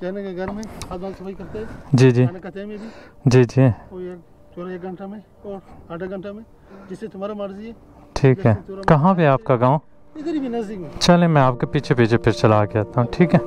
कहने के घर में खादान सफाई करते हैं जी जी में भी जी जी चौराहे एक घंटा में और आधा घंटा में जिससे तुम्हारा मर्जी है। ठीक है, कहाँ पे आपका गाँव? इधर भी नजदीक में। चले मैं आपके पीछे पीछे फिर चला के आता हूँ। ठीक है,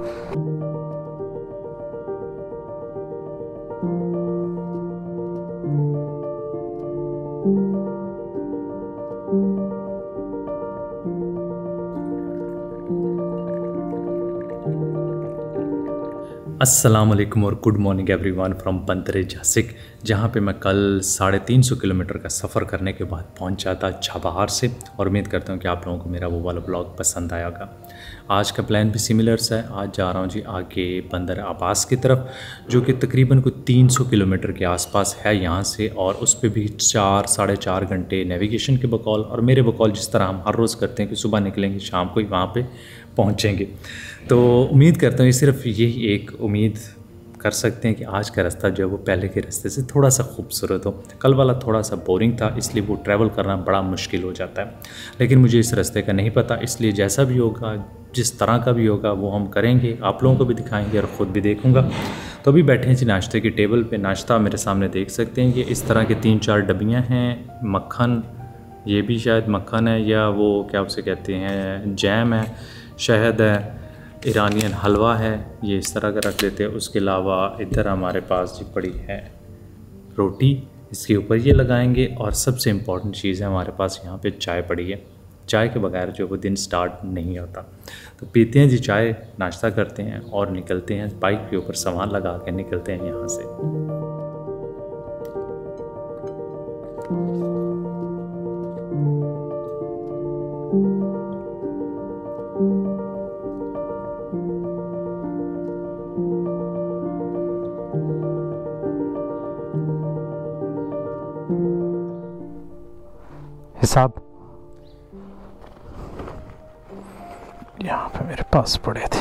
अस्सलाम वालेकुम और गुड मॉर्निंग एवरीवन फ्रॉम बंदर जासिक, जहाँ पे मैं कल 350 किलोमीटर का सफ़र करने के बाद पहुँचा था छाबहार से। और उम्मीद करता हूँ कि आप लोगों को मेरा वो वाला ब्लॉग पसंद आया होगा। आज का प्लान भी सिमिलर सा है। आज जा रहा हूँ जी आगे बंदर अब्बास की तरफ, जो कि तकरीबन कोई 300 किलोमीटर के आसपास है यहाँ से। और उस पर भी 4-4.5 घंटे नेविगेशन के बकौल, और मेरे बकौल जिस तरह हम हर रोज़ करते हैं कि सुबह निकलेंगे शाम को ही वहाँ पर पहुँचेंगे। तो उम्मीद करता हूँ सिर्फ यही एक उम्मीद कर सकते हैं कि आज का रास्ता जो है वो पहले के रास्ते से थोड़ा सा खूबसूरत हो। कल वाला थोड़ा सा बोरिंग था, इसलिए वो ट्रैवल करना बड़ा मुश्किल हो जाता है। लेकिन मुझे इस रास्ते का नहीं पता, इसलिए जैसा भी होगा जिस तरह का भी होगा वो हम करेंगे, आप लोगों को भी दिखाएंगे और ख़ुद भी देखूँगा। तो अभी बैठे हैं जी नाश्ते की टेबल पर। नाश्ता मेरे सामने देख सकते हैं कि इस तरह के 3-4 डब्बियाँ हैं। मक्खन, ये भी शायद मक्खन है या वो क्या उसे कहते हैं, जैम है, शहद है, ईरानियन हलवा है, ये इस तरह का रख लेते हैं। उसके अलावा इधर हमारे पास जी पड़ी है रोटी, इसके ऊपर ये लगाएंगे। और सबसे इम्पॉर्टेंट चीज़ है हमारे पास यहाँ पे चाय पड़ी है। चाय के बगैर जो वो दिन स्टार्ट नहीं होता। तो पीते हैं जी चाय, नाश्ता करते हैं और निकलते हैं। बाइक के ऊपर सामान लगा के निकलते हैं यहाँ से। हिसाब यहाँ पे मेरे पास पड़े थे।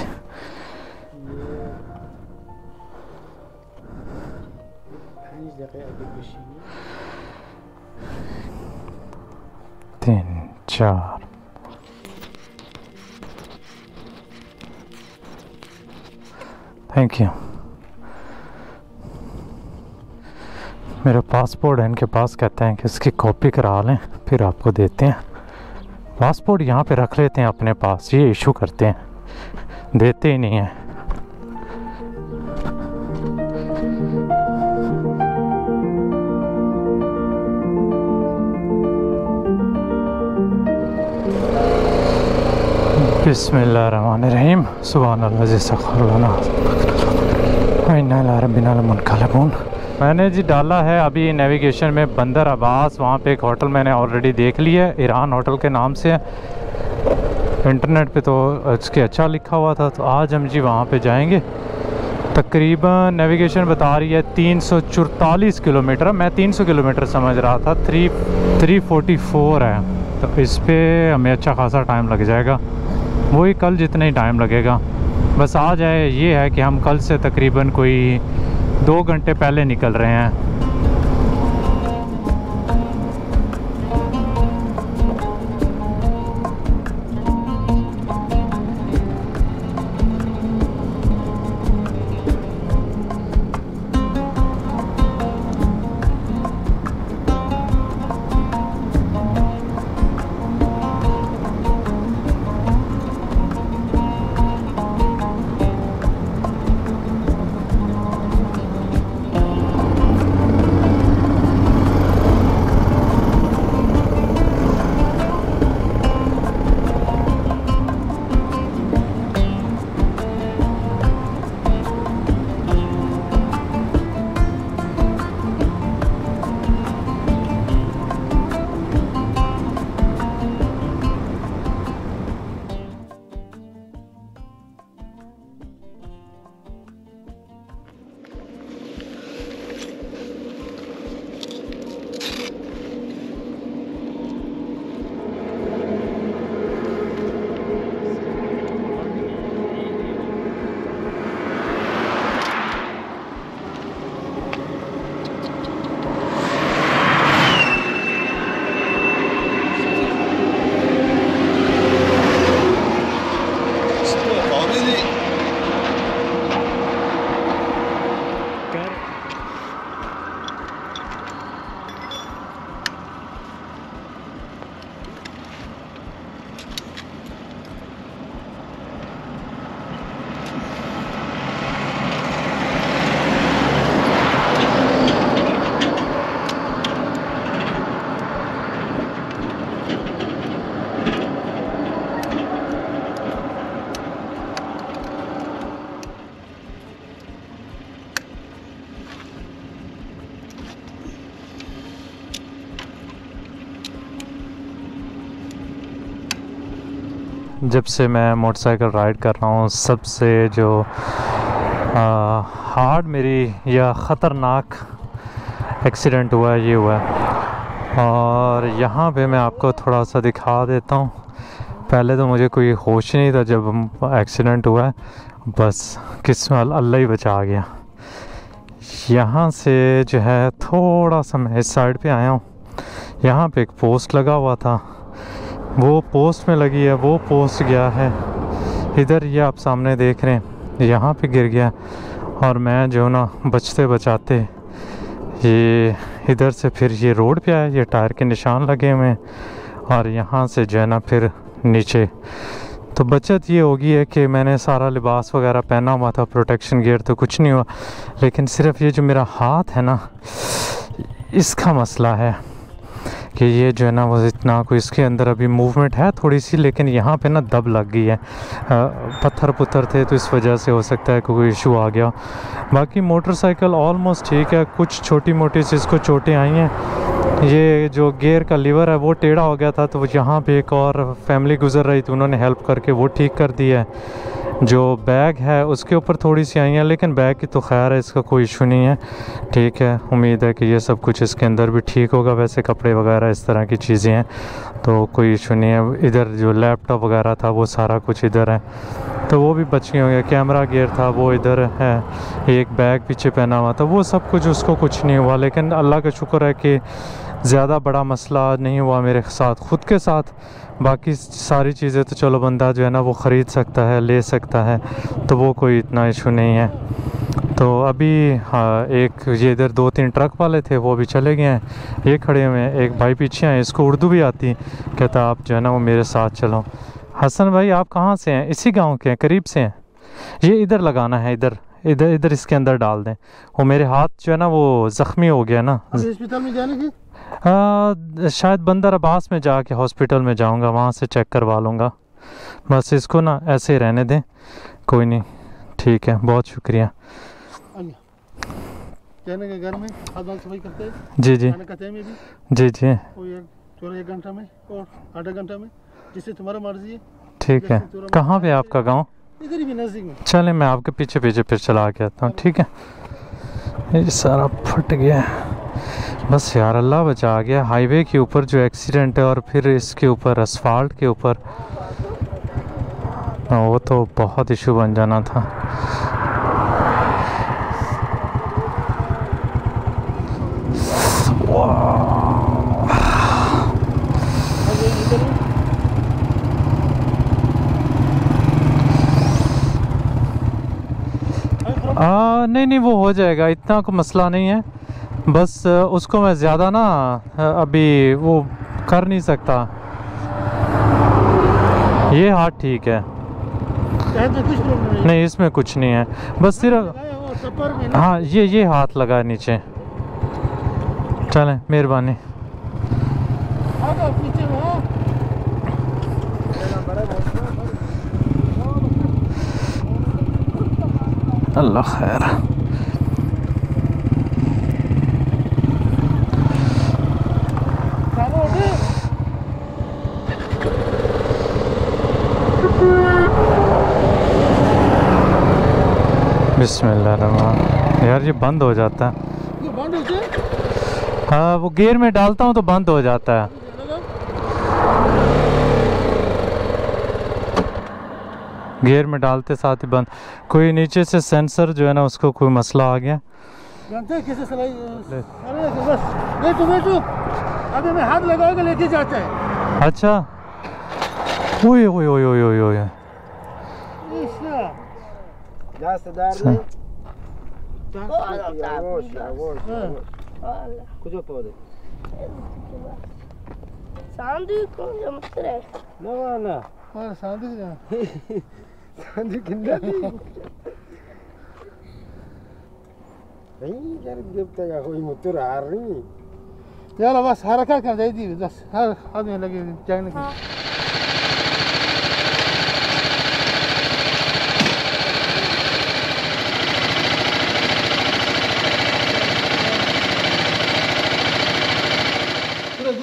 तीन चार थैंक यू। मेरा पासपोर्ट है इनके पास, कहते हैं कि इसकी कॉपी करा लें फिर आपको देते हैं। पासपोर्ट यहाँ पे रख लेते हैं अपने पास, ये इशू करते हैं, देते ही नहीं हैं। बिस्मिल्लाहिर्रहमानिर्रहीम सुभानअल्लाह जी सखरबुन। मैंने जी डाला है अभी नेविगेशन में बंदर अब्बास, वहाँ पे एक होटल मैंने ऑलरेडी देख ली है, ईरान होटल के नाम से है। इंटरनेट पे तो इसके अच्छा लिखा हुआ था, तो आज हम जी वहाँ पे जाएंगे। तकरीबन नेविगेशन बता रही है 344 किलोमीटर, मैं 300 किलोमीटर समझ रहा था, 344 है। तो इस पर हमें अच्छा खासा टाइम लग जाएगा, वही कल जितना ही टाइम लगेगा। बस आज है ये है कि हम कल से तकरीबन कोई 2 घंटे पहले निकल रहे हैं। जब से मैं मोटरसाइकिल राइड कर रहा हूँ सबसे जो हार्ड मेरी या ख़तरनाक एक्सीडेंट हुआ है ये हुआ है। और यहाँ पे मैं आपको थोड़ा सा दिखा देता हूँ। पहले तो मुझे कोई होश नहीं था जब एक्सीडेंट हुआ है, बस किस्मत अल्लाह ही बचा गया। यहाँ से जो है थोड़ा सा मैं इस साइड पे आया हूँ, यहाँ पे एक पोस्ट लगा हुआ था, वो पोस्ट में लगी है, वो पोस्ट गया है इधर, ये आप सामने देख रहे हैं, यहाँ पे गिर गया। और मैं जो ना बचते बचाते ये इधर से फिर ये रोड पे आया, ये टायर के निशान लगे हुए हैं, और यहाँ से जो है ना फिर नीचे। तो बचत ये होगी है कि मैंने सारा लिबास वगैरह पहना हुआ था, प्रोटेक्शन गियर तो कुछ नहीं हुआ, लेकिन सिर्फ ये जो मेरा हाथ है ना इसका मसला है कि ये जो है ना वो इतना कोई इसके अंदर अभी मूवमेंट है थोड़ी सी, लेकिन यहाँ पे ना दब लग गई है। पत्थर पुत्थर थे तो इस वजह से हो सकता है कोई इशू आ गया। बाकी मोटरसाइकिल ऑलमोस्ट ठीक है, कुछ छोटी मोटी चीज़ को चोटें आई हैं। ये जो गियर का लीवर है वो टेढ़ा हो गया था, तो वो यहाँ पे एक और फैमिली गुजर रही थी, उन्होंने हेल्प करके वो ठीक कर दी है। जो बैग है उसके ऊपर थोड़ी सी आई हैं, लेकिन बैग की तो खैर है, इसका कोई इशू नहीं है, ठीक है। उम्मीद है कि ये सब कुछ इसके अंदर भी ठीक होगा। वैसे कपड़े वगैरह इस तरह की चीज़ें हैं तो कोई इशू नहीं है। इधर जो लैपटॉप वगैरह था वो सारा कुछ इधर है, तो वो भी बच गए होंगे। कैमरा गियर था वो इधर है, एक बैग पीछे पहना हुआ था, वो सब कुछ, उसको कुछ नहीं हुआ। लेकिन अल्लाह का शुक्र है कि ज़्यादा बड़ा मसला नहीं हुआ मेरे साथ, ख़ुद के साथ। बाकी सारी चीज़ें तो चलो बंदा जो है ना वो ख़रीद सकता है, ले सकता है, तो वो कोई इतना इशू नहीं है। तो अभी हाँ, एक ये इधर दो तीन ट्रक वाले थे वो अभी चले गए हैं, ये खड़े हुए हैं, एक भाई पीछे हैं, इसको उर्दू भी आती, कहता आप जो है ना वो मेरे साथ चलो। हसन भाई आप कहाँ से हैं? इसी गाँव के हैं, करीब से हैं। ये इधर लगाना है, इधर इधर इधर इसके अंदर डाल दें। वो मेरे हाथ जो है ना वो ज़ख्मी हो गया ना, हॉस्पिटल में जाने की शायद बंदर अब्बास में जाके हॉस्पिटल में जाऊंगा, वहाँ से चेक करवा लूँगा। बस इसको ना ऐसे ही रहने दें, कोई नहीं, ठीक है, बहुत शुक्रिया। घर में सफाई करते हैं, जी जी जी जी, एक घंटा में और आधा घंटा में, जिससे तुम्हारा मर्जी है, ठीक है। कहाँ पे आपका गाँव? इधर ही नज़दीक में। चले मैं आपके पीछे पीछे फिर चला के आता हूँ, ठीक है। ये सारा फट गया, बस यार अल्लाह बचा गया। हाईवे के ऊपर जो एक्सीडेंट है और फिर इसके ऊपर असफाल्ट के ऊपर, वो तो बहुत इशू बन जाना था। नहीं नहीं वो हो जाएगा, इतना कोई मसला नहीं है। बस उसको मैं ज़्यादा ना अभी वो कर नहीं सकता। ये हाथ ठीक है, नहीं इसमें कुछ नहीं है, बस सिर्फ हाँ ये हाथ लगा नीचे। चलें मेहरबानी। अल्लाह खैर। बिस्मिल्लाह। यार ये बंद हो जाता है, ये बंद होता है? हाँ वो गियर में डालता हूँ तो बंद हो जाता है। गियर में डालते साथ ही बंद, कोई नीचे से सेंसर जो है ना उसको कोई मसला आ गया। जानते हैं किसे सलाई? अरे बस बैठो, अबे मैं हाथ लगाऊंगा लेके जाता है। अच्छा, ओए ओए ओए ओए ओए यार बस हरकत कर जाएगी, बस हर आदमी लगे जाने की।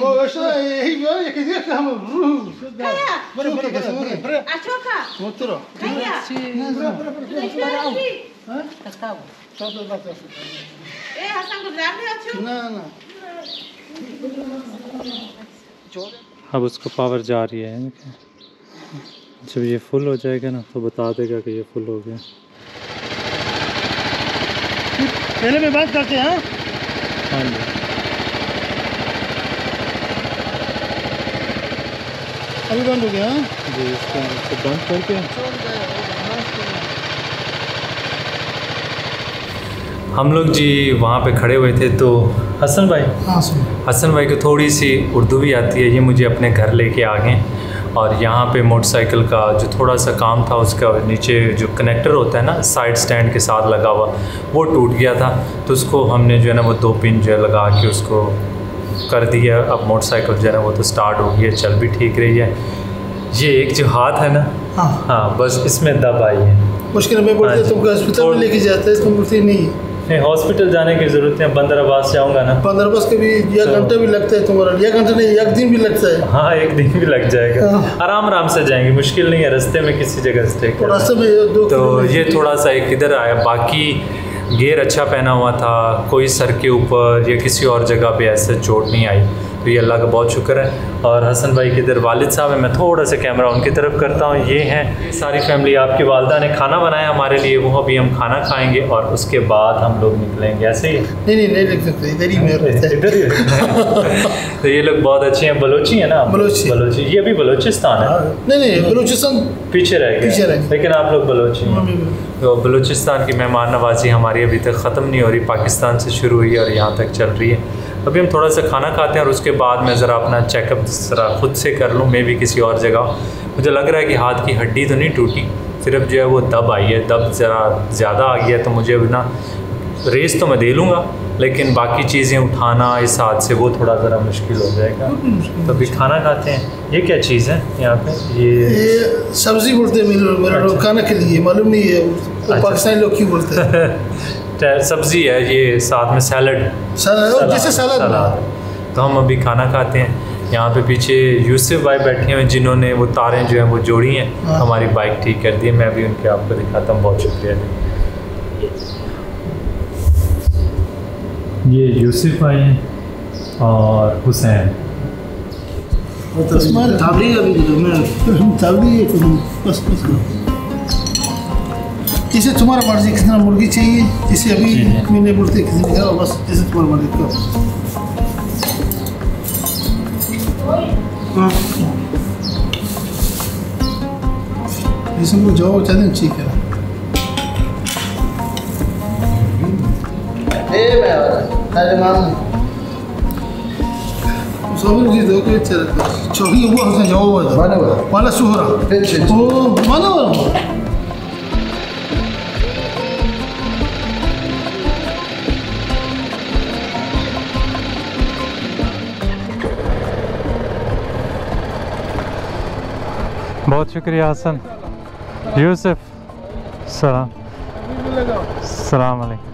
Well, I say, he really, because he has to have a roof. अब उसका पावर जा रही है, जब ये फुल हो जाएगा ना तो बता देगा कि ये फुल हो गया। पहले में बात करते हैं। हाँ जी, अभी बंद हो गया जी, इसको बंद करके। हम लोग जी वहाँ पे खड़े हुए थे तो हसन भाई, हाँ सुन, हसन भाई को थोड़ी सी उर्दू भी आती है, ये मुझे अपने घर लेके आ गए। और यहाँ पे मोटरसाइकिल का जो थोड़ा सा काम था उसका नीचे जो कनेक्टर होता है ना साइड स्टैंड के साथ लगा हुआ, वो टूट गया था, तो उसको हमने जो है ना वो 2 पिन जो लगा के उसको कर दिया। अब मोटरसाइकिल जो है ना वो तो स्टार्ट हो गई है, चल भी ठीक रही है। ये एक जो हाथ है ना, हाँ हाँ, बस इसमें दब आई है। मुश्किल में पड़ती है, तुमको हॉस्पिटल में लेके जाते हैं, इसमें मुश्किल नहीं है। नहीं, हॉस्पिटल जाने की जरूरत है, बंदर अब्बास जाऊँगा ना, बंदर अब्बास के भी 1 घंटा भी लगता है तुम्हारा, 1 घंटा नहीं 1 दिन भी लगता है। हाँ 1 दिन भी लग जाएगा, आराम आराम से जाएंगे, मुश्किल नहीं है, रास्ते में किसी जगह स्टे करना। तो ये थोड़ा सा एक इधर आया, बाकी गेयर अच्छा पहना हुआ था, कोई सर के ऊपर या किसी और जगह पे ऐसे चोट नहीं आई, तो ये अल्लाह का बहुत शुक्र है। और हसन भाई के इधर वालिद साहब हैं, मैं थोड़ा सा कैमरा उनकी तरफ करता हूँ। ये हैं सारी फैमिली, आपकी वालदा ने खाना बनाया हमारे लिए, वो अभी हम खाना खाएंगे और उसके बाद हम लोग निकलेंगे। ऐसे ही नहीं लिख सकते, इधर ही इधर ही। तो ये लोग बहुत अच्छे हैं, बलोची है ना, बलोची, ये भी बलोचिस्तान है। नहीं बलोचिस्तान पीछे रह गए, लेकिन आप लोग बलोची हैं। तो बलूचिस्तान की मेहमान नवाजी हमारी अभी तक ख़त्म नहीं हो रही, पाकिस्तान से शुरू हुई और यहाँ तक चल रही है। अभी हम थोड़ा सा खाना खाते हैं और उसके बाद मैं ज़रा अपना चेकअप ज़रा ख़ुद से कर लूँ, मैं भी किसी और जगह। मुझे लग रहा है कि हाथ की हड्डी तो नहीं टूटी, सिर्फ जो है वो दब आई है, दब ज़रा ज़्यादा आ गया। तो मुझे ना रेस तो मैं दे लूँगा, लेकिन बाकी चीज़ें उठाना इस हाथ से वो थोड़ा ज़रा मुश्किल हो जाएगा। तो अभी खाना खाते हैं। ये क्या चीज़ है यहाँ पे? ये सब्ज़ी बोलते हैं मेरे लोग खाने के लिए, मालूम नहीं है तो पाकिस्तानी लोग क्यों बोलते हैं। सब्ज़ी है ये, साथ में सैलड, जैसे सैलड। तो हम अभी खाना खाते हैं। यहाँ पे पीछे यूसुफ भाई बैठे हैं, जिन्होंने वो तारें जो हैं वो जोड़ी हैं, हमारी बाइक ठीक कर दी है। मैं भी उनके आपको दिखाता हूँ, बहुत शुक्रिया। ये यूसुफ भाई हैं और हुसैन, इसे तुम्हारा मर्जी, कितना मुर्गी चाहिए इसे अभी मैंने बोलते किसी ने, बस इसे तुम्हारा मर्जी करो, इसे मुझे जो चाहते हैं ठीक है। बहुत शुक्रिया हसन, यूसुफ सलाम सलाम अलैकुम।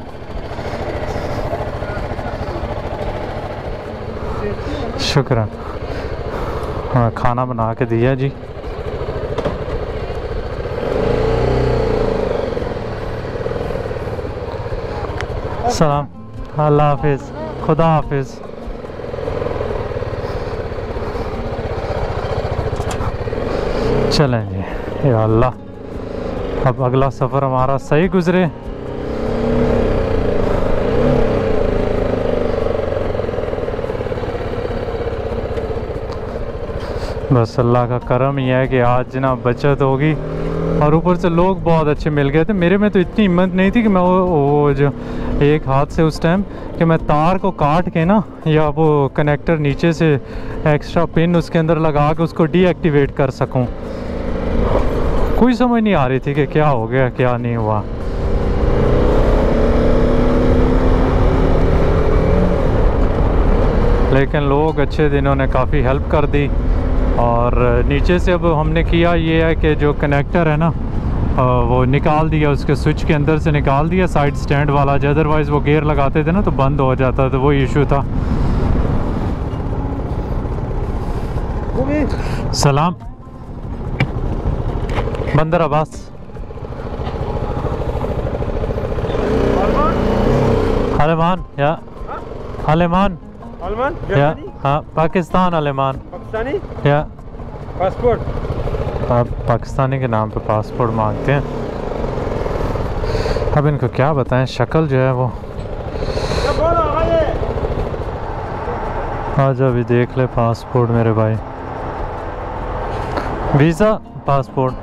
शुक्र, खाना बना के दिया जी। सलाम, अल्लाह हाफिज, खुदा हाफिज। चलें जी, ये अल्लाह अब अगला सफ़र हमारा सही गुजरे। बस अल्लाह का करम यह है कि आज ना बचत होगी, और ऊपर से लोग बहुत अच्छे मिल गए थे। मेरे में तो इतनी हिम्मत नहीं थी कि मैं वो जो एक हाथ से उस टाइम कि मैं तार को काट के ना, या वो कनेक्टर नीचे से एक्स्ट्रा पिन उसके अंदर लगा के उसको डीएक्टिवेट कर सकूं। कोई समझ नहीं आ रही थी कि क्या हो गया क्या नहीं हुआ। लेकिन लोग अच्छे थे, इन्होंने काफ़ी हेल्प कर दी। और नीचे से अब हमने किया ये है कि जो कनेक्टर है ना वो निकाल दिया, उसके स्विच के अंदर से निकाल दिया साइड स्टैंड वाला, जो अदरवाइज़ वो गियर लगाते थे ना तो बंद हो जाता, तो वो इशू था। सलाम। बंदर अब्बास। अलेमान या अलेमान या हाँ पाकिस्तान अलेमान पाकिस्तानी या पासपोर्ट। आप पाकिस्तानी के नाम पे पासपोर्ट मांगते हैं। अब इनको क्या बताएं, शक्ल जो है वो आज अभी देख ले। पासपोर्ट मेरे भाई, visa passport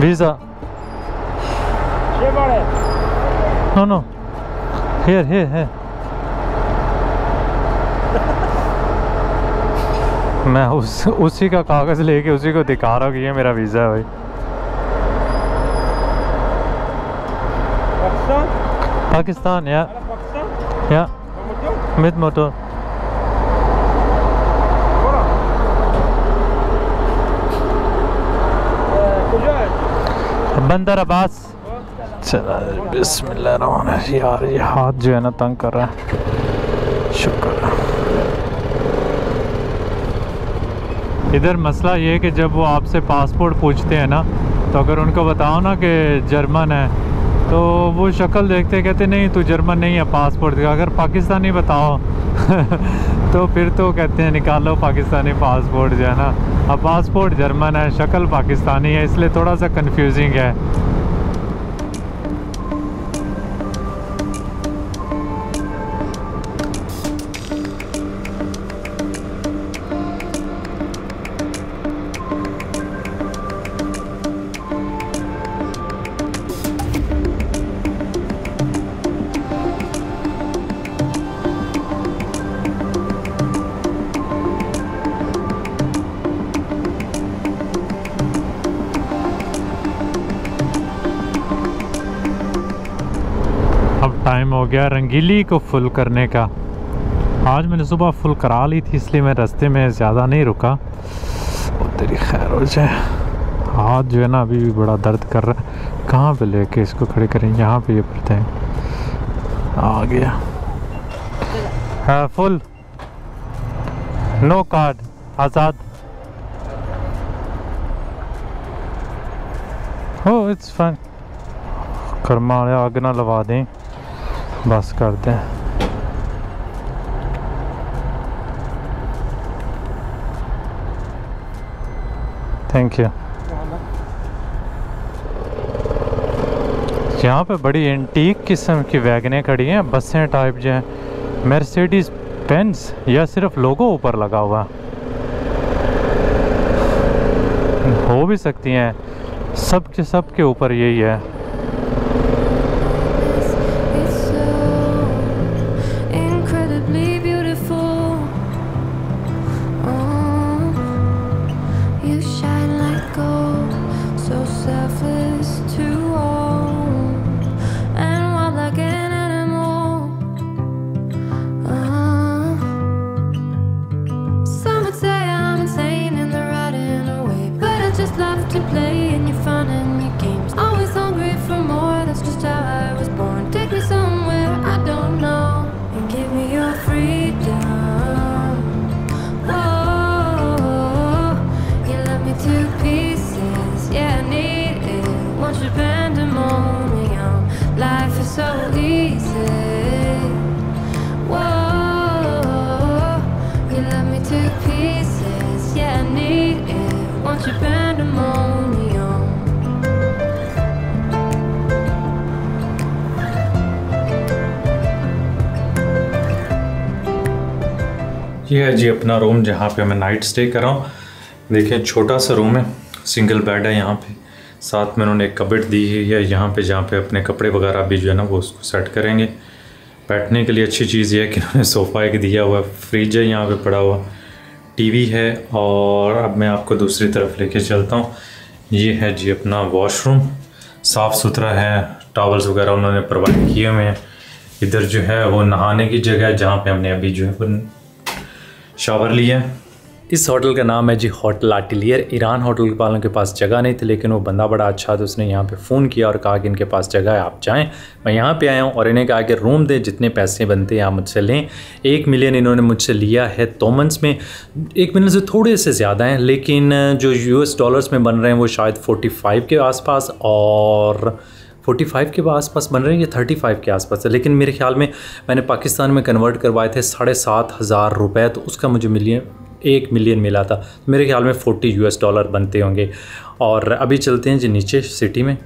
visa no no here here है। मैं उसी का कागज़ लेके उसी को दिखा रहा हूँ कि ये मेरा वीज़ा है भाई। पाकिस्तान या मिड मोटर। बंदर अब्बास। चला बिस्मिल्लाह। यार ये हाथ जो है ना तंग कर रहा है। शुक्र। इधर मसला ये है कि जब वो आपसे पासपोर्ट पूछते हैं ना, तो अगर उनको बताओ ना कि जर्मन है, तो वो शक्ल देखते कहते नहीं तू जर्मन नहीं है पासपोर्ट दिखा। अगर पाकिस्तानी बताओ तो फिर तो कहते हैं निकालो पाकिस्तानी पासपोर्ट जो है ना। अब पासपोर्ट जर्मन है, शक्ल पाकिस्तानी है, इसलिए थोड़ा सा कंफ्यूजिंग है। टाइम हो गया रंगीली को फुल करने का। आज मैंने सुबह फुल करा ली थी, इसलिए मैं रास्ते में ज़्यादा नहीं रुका। और तेरी खैर हो जाए। हाथ जो है ना अभी भी बड़ा दर्द कर रहा है। कहाँ पे लेके इसको खड़े करें? यहाँ पे ये पड़ते हैं। आ गया है फुल। नो कार्ड आज़ाद। Oh it's fun. कर्मा आग ना लगा दें, बस करते हैं। Thank you. यहाँ पे बड़ी एंटीक किस्म की वैगने खड़ी हैं, बसें टाइप जो हैं। मर्सिडीज बेंज या सिर्फ लोगों ऊपर लगा हुआ हो भी सकती हैं। सब के ऊपर यही है। ये है जी अपना रूम जहाँ पे मैं नाइट स्टे कर रहा हूँ। देखिए छोटा सा रूम है, सिंगल बेड है। यहाँ पे साथ में उन्होंने एक कबर्ड दी है यहाँ पे, जहाँ पे अपने कपड़े वगैरह भी जो है ना वो उसको सेट करेंगे। बैठने के लिए अच्छी चीज़ ये है कि उन्होंने सोफ़ा एक दिया हुआ, फ्रिज है यहाँ पे पड़ा हुआ, टीवी है। और अब मैं आपको दूसरी तरफ लेके चलता हूँ। ये है जी अपना वॉशरूम, साफ़ सुथरा है, टॉवल्स वगैरह उन्होंने प्रोवाइड किए हुए हैं। इधर जो है वो नहाने की जगह है, जहाँ पर हमने अभी जो है शावर लिया। इस होटल का नाम है जी होटल आर्टिलियर। ईरान होटल वालों के पास जगह नहीं थी, लेकिन वो बंदा बड़ा अच्छा था, तो उसने यहाँ पे फ़ोन किया और कहा कि इनके पास जगह है, आप जाएं। मैं यहाँ पे आया हूँ और इन्हें कहा कि रूम दें, जितने पैसे बनते हैं आप मुझसे लें। 1 मिलियन इन्होंने मुझसे लिया है तोमन्स में, 1 मिलियन से थोड़े से ज़्यादा हैं, लेकिन जो US डॉलर्स में बन रहे हैं वो शायद 45 के आसपास, और 45 के आसपास बन रहे हैं या 35 के आसपास है, लेकिन मेरे ख्याल में मैंने पाकिस्तान में कन्वर्ट करवाए थे 7500 रुपये, तो उसका मुझे 1 मिलियन मिला था। मेरे ख्याल में 40 US डॉलर बनते होंगे। और अभी चलते हैं जी नीचे सिटी में,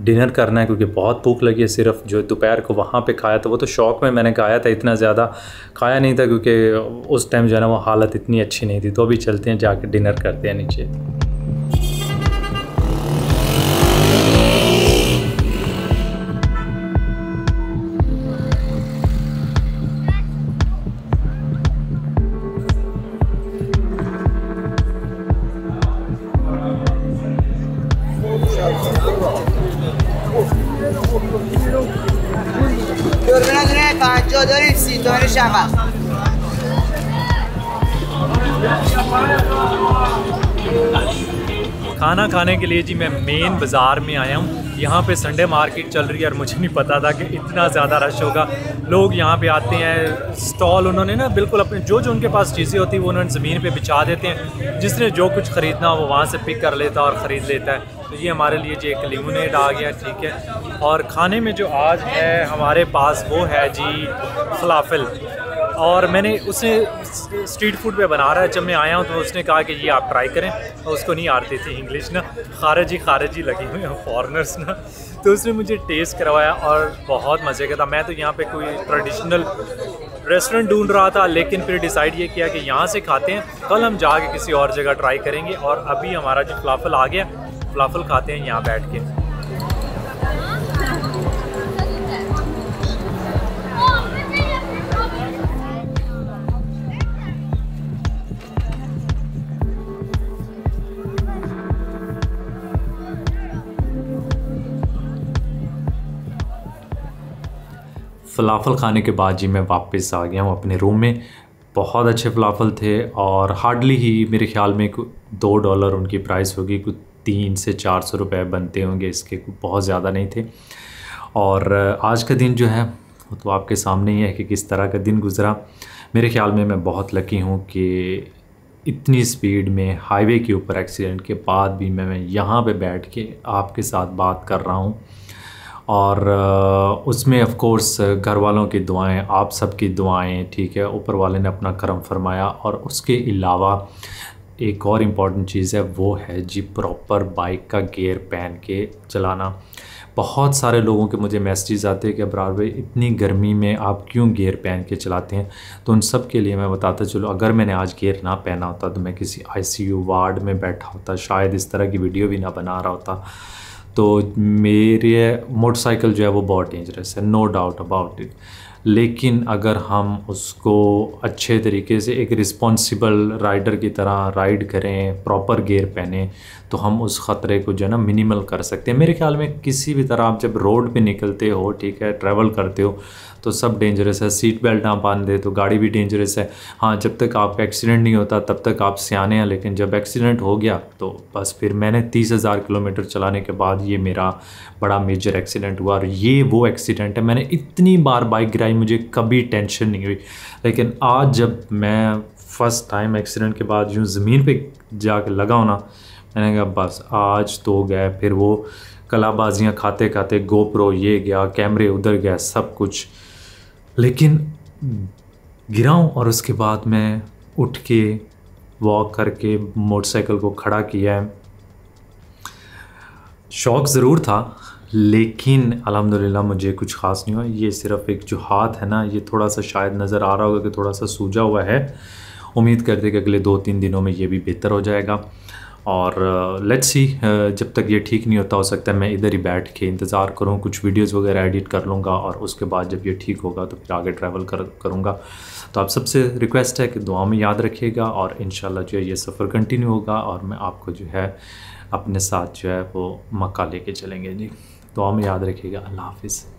डिनर करना है क्योंकि बहुत भूख लगी है। सिर्फ जो दोपहर को वहाँ पे खाया था वो तो शौक में मैंने खाया था, इतना ज़्यादा खाया नहीं था क्योंकि उस टाइम जो है ना वो हालत इतनी अच्छी नहीं थी। तो अभी चलते हैं, जाके डिनर करते हैं नीचे। खाना खाने के लिए जी मैं मेन बाज़ार में आया हूँ। यहाँ पे संडे मार्केट चल रही है और मुझे नहीं पता था कि इतना ज़्यादा रश होगा। लोग यहाँ पे आते हैं, स्टॉल उन्होंने ना बिल्कुल अपने जो उनके पास चीज़ें होती हैं वो उन्होंने ज़मीन पे बिछा देते हैं। जिसने जो कुछ ख़रीदना वो वहाँ से पिक कर लेता और ख़रीद लेता है। तो ये हमारे लिए जी एक लिमोनेड आ गया, ठीक है। और खाने में जो आज है हमारे पास वो है जी फलाफिल, और मैंने उसे स्ट्रीट फूड पे बना रहा है। जब मैं आया हूँ तो उसने कहा कि ये आप ट्राई करें, और उसको नहीं आती थी इंग्लिश ना, खारजी लगे हुए हैं फॉरेनर्स ना, तो उसने मुझे टेस्ट करवाया और बहुत मज़े का था। मैं तो यहाँ पे कोई ट्रेडिशनल रेस्टोरेंट ढूंढ रहा था, लेकिन फिर डिसाइड ये किया कि यहाँ से खाते हैं, कल हम जाके किसी और जगह ट्राई करेंगे। और अभी हमारा जो फलाफल आ गया, फलाफल खाते हैं यहाँ बैठ के। फ़लाफ़ल खाने के बाद जी मैं वापस आ गया हूँ अपने रूम में। बहुत अच्छे फ़लाफ़ल थे और हार्डली ही मेरे ख्याल में $2 उनकी प्राइस होगी, कुछ 300 से 400 रुपये बनते होंगे, इसके बहुत ज़्यादा नहीं थे। और आज का दिन जो है वो तो आपके सामने ही है कि किस तरह का दिन गुज़रा। मेरे ख्याल में मैं बहुत लकी हूँ कि इतनी स्पीड में हाईवे के ऊपर एक्सीडेंट के बाद भी मैं यहाँ पर बैठ के आपके साथ बात कर रहा हूँ। और उसमें ऑफ कोर्स घर वालों की दुआएं, आप सब की दुआएं, ठीक है, ऊपर वाले ने अपना करम फरमाया। और उसके अलावा एक और इम्पॉर्टेंट चीज़ है, वो है जी प्रॉपर बाइक का गियर पहन के चलाना। बहुत सारे लोगों के मुझे मैसेजेस आते हैं कि अब्रार भाई इतनी गर्मी में आप क्यों गियर पहन के चलाते हैं, तो उन सब के लिए मैं बताता चलो, अगर मैंने आज गियर ना पहना होता तो मैं किसी ICU वार्ड में बैठा होता, शायद इस तरह की वीडियो भी ना बना रहा होता। तो मेरे मोटरसाइकिल जो है वो बहुत डेंजरस है, नो डाउट अबाउट इट, लेकिन अगर हम उसको अच्छे तरीके से एक रिस्पॉन्सिबल राइडर की तरह राइड करें, प्रॉपर गियर पहने, तो हम उस ख़तरे को जो है ना मिनिमल कर सकते हैं। मेरे ख्याल में किसी भी तरह आप जब रोड पे निकलते हो, ठीक है, ट्रैवल करते हो, तो सब डेंजरस है। सीट बेल्ट ना बांध दे तो गाड़ी भी डेंजरस है। हाँ, जब तक आपका एक्सीडेंट नहीं होता तब तक आप सियाने हैं, लेकिन जब एक्सीडेंट हो गया तो बस फिर मैंने 30,000 किलोमीटर चलाने के बाद ये मेरा बड़ा मेजर एक्सीडेंट हुआ। और ये वो एक्सीडेंट है, मैंने इतनी बार बाइक गिराई, मुझे कभी टेंशन नहीं हुई, लेकिन आज जब मैं फर्स्ट टाइम एक्सीडेंट के बाद यूँ ज़मीन पे जाके लगा हूँ ना, मैंने कहा बस आज तो गए। फिर वो कलाबाजियाँ खाते खाते GoPro ये गया, कैमरे उधर गया, सब कुछ, लेकिन गिरा हूँ। और उसके बाद मैं उठ के वॉक करके मोटरसाइकिल को खड़ा किया है। शौक ज़रूर था, लेकिन अल्हम्दुलिल्लाह मुझे कुछ ख़ास नहीं हुआ। ये सिर्फ़ एक जो हाथ है ना, ये थोड़ा सा शायद नज़र आ रहा होगा कि थोड़ा सा सूजा हुआ है। उम्मीद करते हैं कि अगले 2-3 दिनों में ये भी बेहतर हो जाएगा। और लेट्स सी, जब तक ये ठीक नहीं होता, हो सकता है मैं इधर ही बैठ के इंतज़ार करूँ, कुछ वीडियोस वगैरह एडिट कर लूँगा, और उसके बाद जब ये ठीक होगा तो फिर आगे ट्रैवल करूँगा। तो आप सबसे रिक्वेस्ट है कि दुआ में याद रखिएगा, और इंशाल्लाह जो है ये सफ़र कंटिन्यू होगा, और मैं आपको जो है अपने साथ जो है वो मक्का लेके चलेंगे जी। दुआ में याद रखिएगा। अल्लाह हाफिज़।